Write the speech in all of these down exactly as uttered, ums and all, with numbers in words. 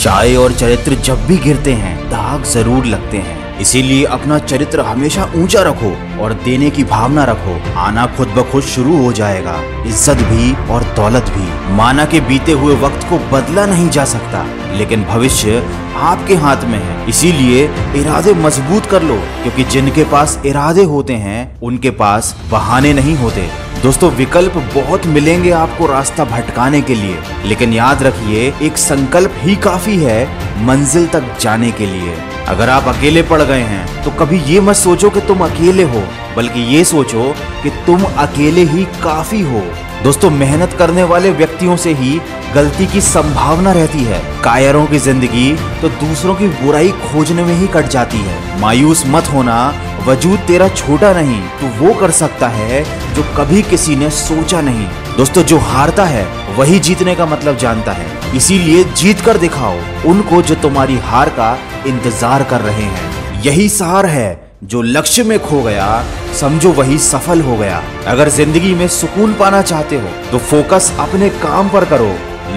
चाय और चरित्र जब भी गिरते हैं दाग जरूर लगते हैं। इसीलिए अपना चरित्र हमेशा ऊंचा रखो और देने की भावना रखो, आना खुद ब खुद शुरू हो जाएगा। इज्जत भी और दौलत भी। माना के बीते हुए वक्त को बदला नहीं जा सकता, लेकिन भविष्य आपके हाथ में है। इसीलिए इरादे मजबूत कर लो, क्योंकि जिनके पास इरादे होते हैं उनके पास बहाने नहीं होते। दोस्तों, विकल्प बहुत मिलेंगे आपको रास्ता भटकाने के लिए, लेकिन याद रखिए एक संकल्प ही काफी है मंजिल तक जाने के लिए। अगर आप अकेले पड़ गए हैं तो कभी ये मत सोचो कि तुम अकेले हो, बल्कि ये सोचो कि तुम अकेले ही काफी हो। दोस्तों, मेहनत करने वाले व्यक्तियों से ही गलती की संभावना रहती है। कायरों की जिंदगी तो दूसरों की बुराई खोजने में ही कट जाती है। मायूस मत होना, वजूद तेरा छोटा नहीं, तो वो कर सकता है जो कभी किसी ने सोचा नहीं। दोस्तों, जो हारता है वही जीतने का मतलब जानता है, इसीलिए जीत कर दिखाओ उनको जो तुम्हारी हार का इंतजार कर रहे हैं। यही सार है, जो लक्ष्य में खो गया समझो वही सफल हो गया। अगर जिंदगी में सुकून पाना चाहते हो तो फोकस अपने काम पर करो,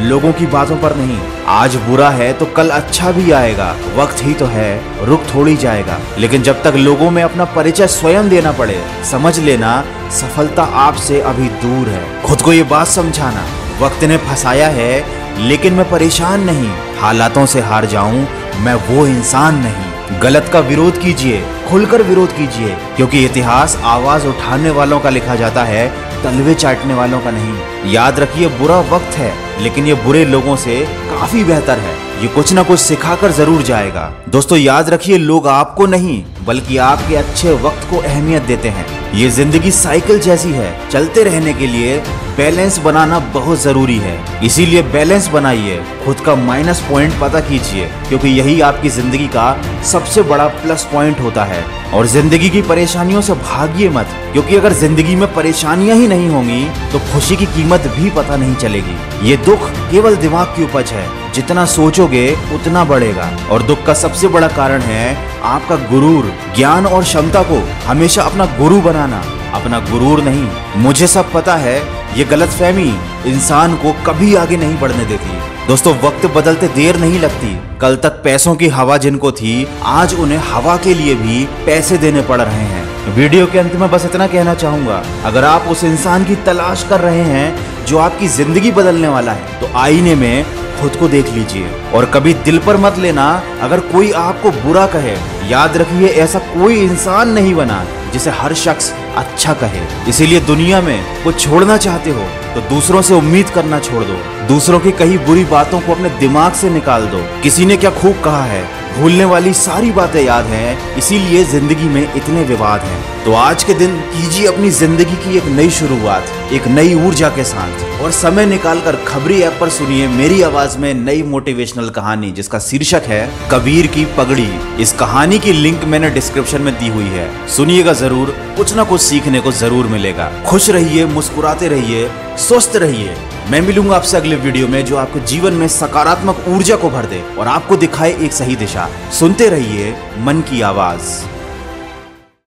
लोगों की बातों पर नहीं। आज बुरा है तो कल अच्छा भी आएगा, वक्त ही तो है, रुक थोड़ी जाएगा। लेकिन जब तक लोगों में अपना परिचय स्वयं देना पड़े, समझ लेना सफलता आपसे अभी दूर है। खुद को ये बात समझाना, वक्त ने फंसाया है लेकिन मैं परेशान नहीं, हालातों से हार जाऊं मैं वो इंसान नहीं। गलत का विरोध कीजिए, खुलकर विरोध कीजिए, क्योंकि इतिहास आवाज उठाने वालों का लिखा जाता है, तलवे चाटने वालों का नहीं। याद रखिए बुरा वक्त है, लेकिन ये बुरे लोगों से काफी बेहतर है, ये कुछ ना कुछ सिखाकर जरूर जाएगा। दोस्तों, याद रखिए लोग आपको नहीं बल्कि आपके अच्छे वक्त को अहमियत देते हैं। ये जिंदगी साइकिल जैसी है, चलते रहने के लिए बैलेंस बनाना बहुत जरूरी है। इसीलिए बैलेंस बनाइए, खुद का माइनस पॉइंट पता कीजिए, क्योंकि यही आपकी जिंदगी का सबसे बड़ा प्लस पॉइंट होता है। और जिंदगी की परेशानियों से भागिए मत, क्योंकि अगर जिंदगी में परेशानियां ही नहीं होंगी तो खुशी की कीमत भी पता नहीं चलेगी। ये दुख केवल दिमाग की उपज है, जितना सोचोगे उतना बढ़ेगा। और दुख का सबसे बड़ा कारण है आपका गुरूर। ज्ञान और क्षमता को हमेशा अपना गुरु बनाना, अपना गुरूर नहीं। मुझे सब पता है, ये गलतफहमी इंसान को कभी आगे नहीं बढ़ने देती। दोस्तों, वक्त बदलते देर नहीं लगती। कल तक पैसों की हवा जिनको थी, आज उन्हें हवा के लिए भी पैसे देने पड़ रहे हैं। वीडियो के अंत में बस इतना कहना चाहूंगा, अगर आप उस इंसान की तलाश कर रहे हैं जो आपकी जिंदगी बदलने वाला है, तो आईने में खुद को देख लीजिए। और कभी दिल पर मत लेना अगर कोई आपको बुरा कहे। याद रखिए ऐसा कोई इंसान नहीं बना जिसे हर शख्स अच्छा कहे। इसीलिए दुनिया में कुछ छोड़ना चाहते हो तो दूसरों से उम्मीद करना छोड़ दो, दूसरों की कही बुरी बातों को अपने दिमाग से निकाल दो। किसी ने क्या खूब कहा है, भूलने वाली सारी बातें याद हैं, इसीलिए जिंदगी में इतने विवाद हैं। तो आज के दिन कीजिए अपनी जिंदगी की एक नई शुरुआत, एक नई ऊर्जा के साथ। और समय निकालकर खबरी ऐप पर सुनिए मेरी आवाज में नई मोटिवेशनल कहानी, जिसका शीर्षक है कबीर की पगड़ी। इस कहानी की लिंक मैंने डिस्क्रिप्शन में दी हुई है, सुनिएगा जरूर, कुछ ना कुछ सीखने को जरूर मिलेगा। खुश रहिए, मुस्कुराते रहिए, स्वस्थ रहिए। मैं मिलूंगा आपसे अगले वीडियो में, जो आपके जीवन में सकारात्मक ऊर्जा को भर दे और आपको दिखाए एक सही दिशा। सुनते रहिए मन की आवाज।